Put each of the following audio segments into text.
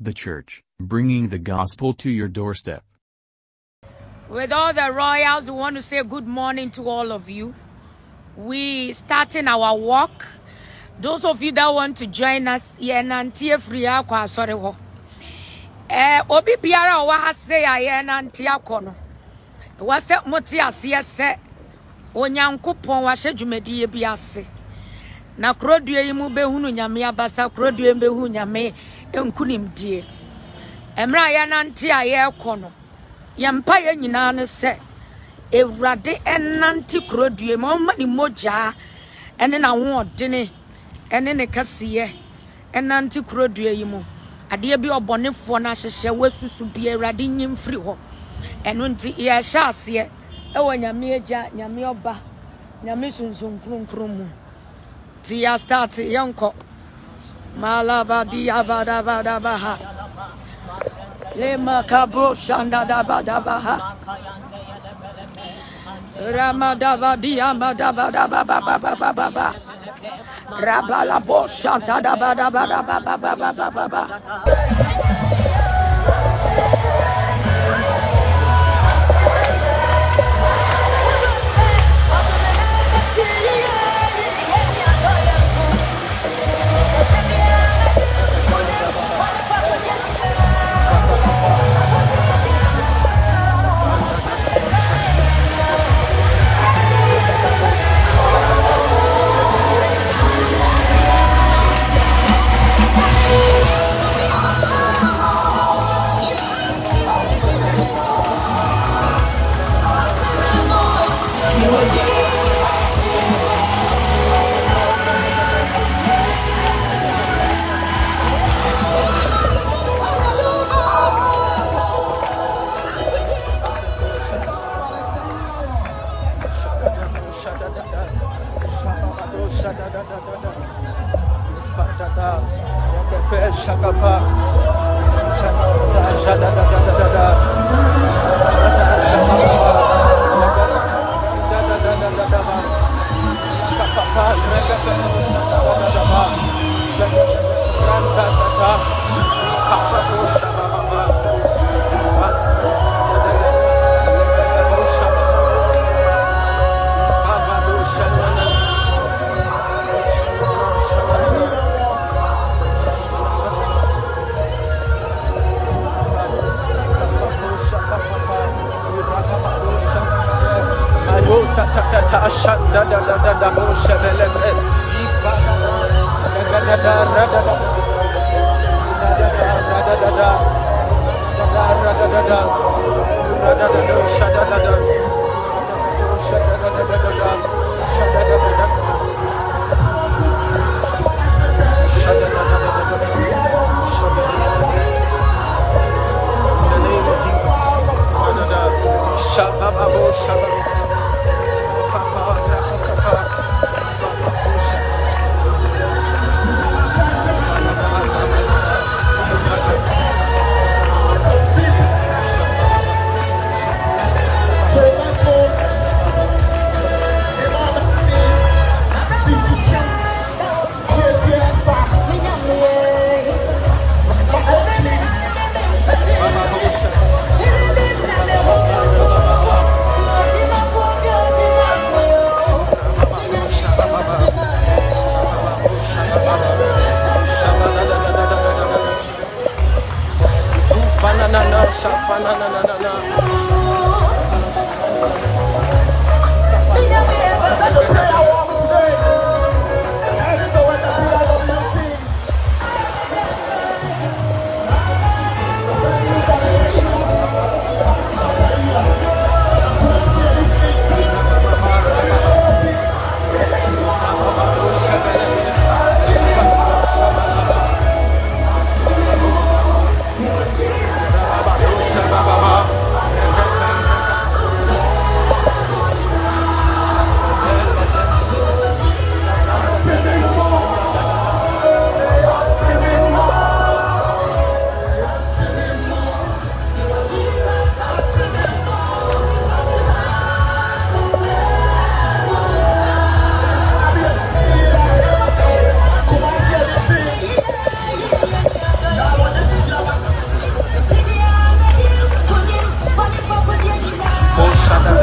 the Church, bringing the gospel to your doorstep. With all the royals, we want to say good morning to all of you. We starting our walk. Those of you that want to join us, yenantie friya kwa asore ho. Obi biara wa hase ya yenantie akono. Wase moti ase se onyankopon wa hwedwumedie bi ase. Na krodue yi mu behunu nyame abasa krodue behunu nyame enkunimdie. Emra yenantie aye kono. Yampa ye nyina ne se Ewurade enante krodue ma ni moja ene na wo odene ene ne kasiye enante krodue yi mu ade bi obonefo na hyehye wasusu bi Ewurade nyimfri ho eno nti ye hyase e wo nyame eja nyame oba nyame sunsun kronkromu ti ya start yanko malaba di abada bada baha le makabo shanda da bada baha Ramadavadi Amadabadababababababa Rabalabo Shantadabadababababababa da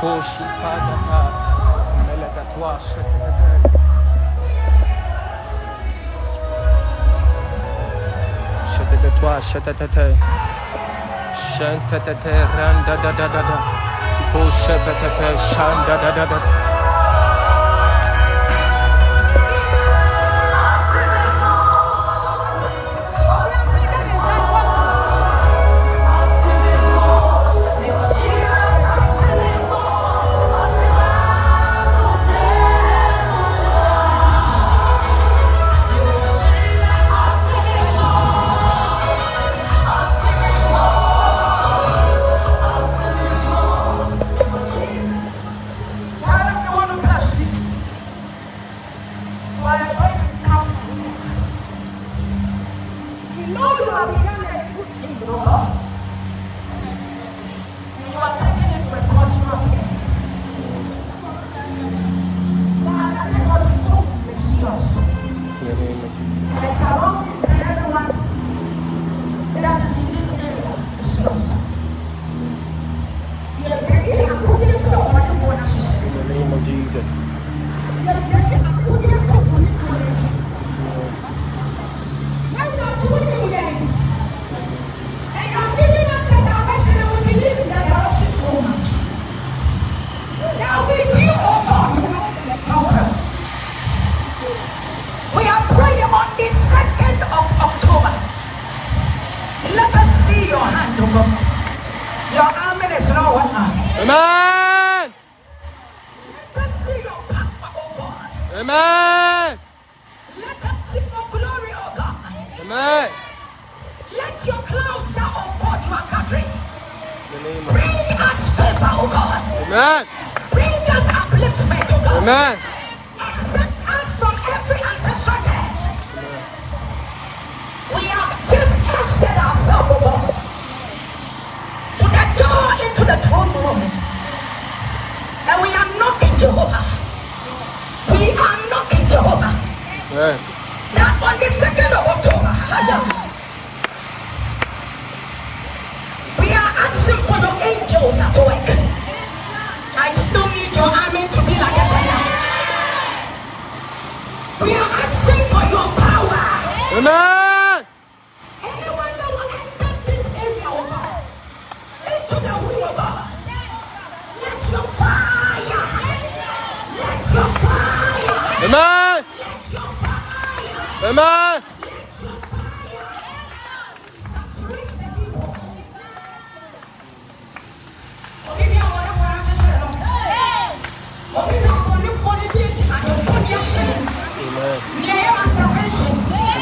قوسفادها ملكت واسطة شتتت واسطة شنتتت رند دا دا دا قوسفتت شند دا دا دا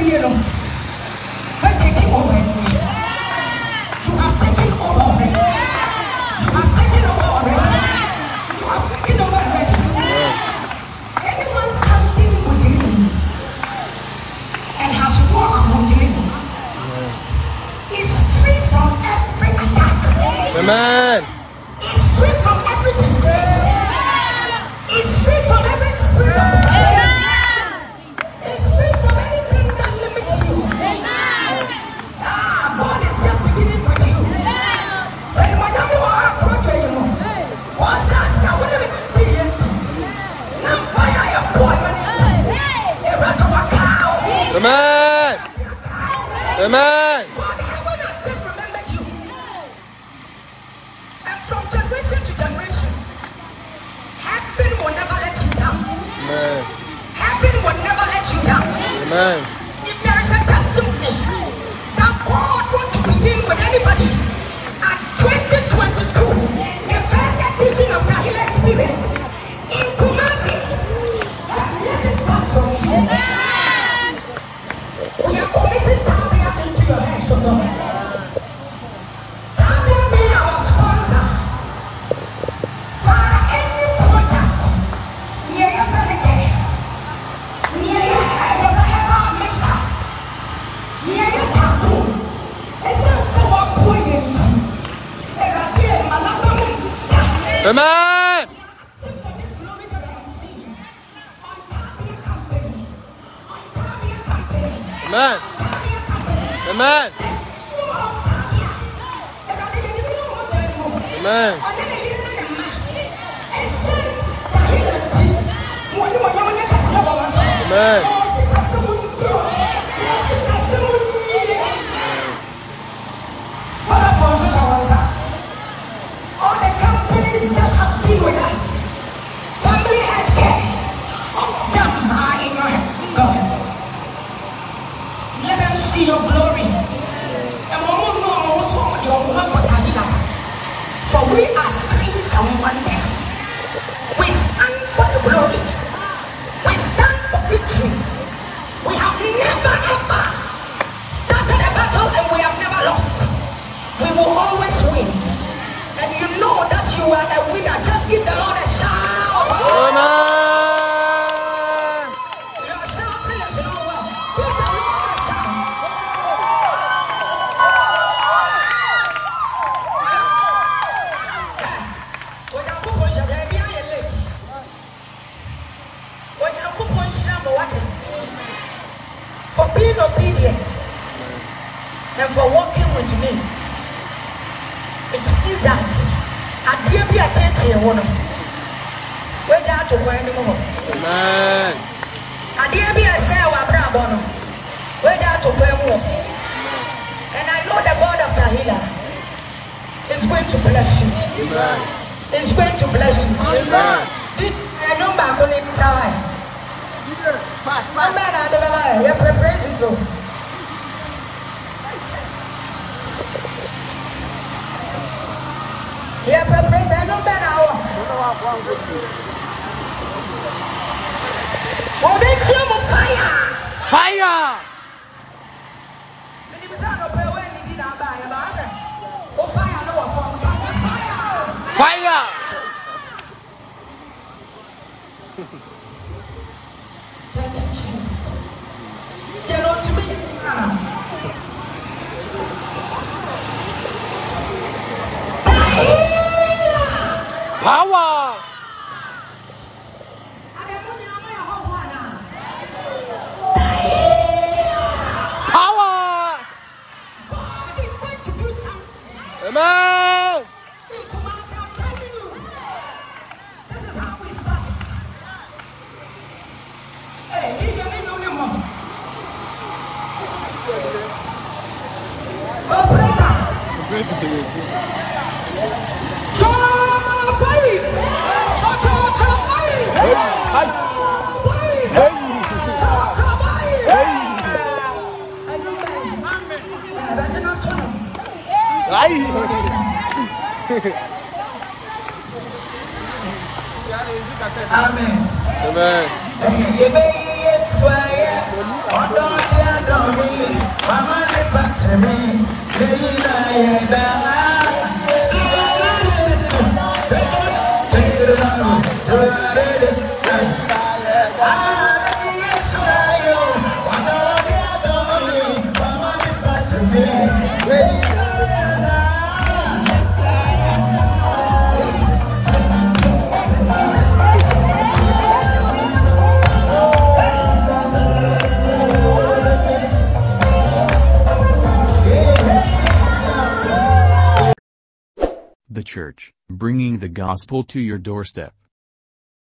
I The man! The man! Father, I want to just remember you. And from generation to generation, heaven will never let you down. Amen. Heaven will never let you down. Amen. If there is a testimony that God wants to begin with anybody at 2022, the first edition of Tehilla Experience in Kumasi, let it start from you. We are committing Tahilla into your hands, O Lord. Tahilla being our sponsor for any product near your cemetery, near your head of a heaven mixture, near your tattoo. It's not so important. Amen. Amen. Amen. Amen. Amen. All the companies that have been with us, family healthcare, all of them are in your hand, God. Let them see your glory. And we know also your work with Tahilla. For we are signs and wonders. We stand for the glory. We stand for victory. We have never ever started a battle and we have never lost. We will always win. And you know that you are a winner. Just give the Lord a shout. Amen. For being obedient and for walking with me, it means that I dare be a tete one. Where do I have to go anymore? Amen. I dare be a sailor, Abraham. Where do I have to go anymore? And I know the God of Tahilla is going to bless you. Amen. It's going to bless you. Amen. I know my calling time. One man out of my way, praises so. Yeah, praise, I know better. What makes you fire? Fire! Fire! Power! Power! God is going to do something. Amen! This is how we started. Hey, you don't know no more. Oh, brother! The Church, bringing the gospel to your doorstep.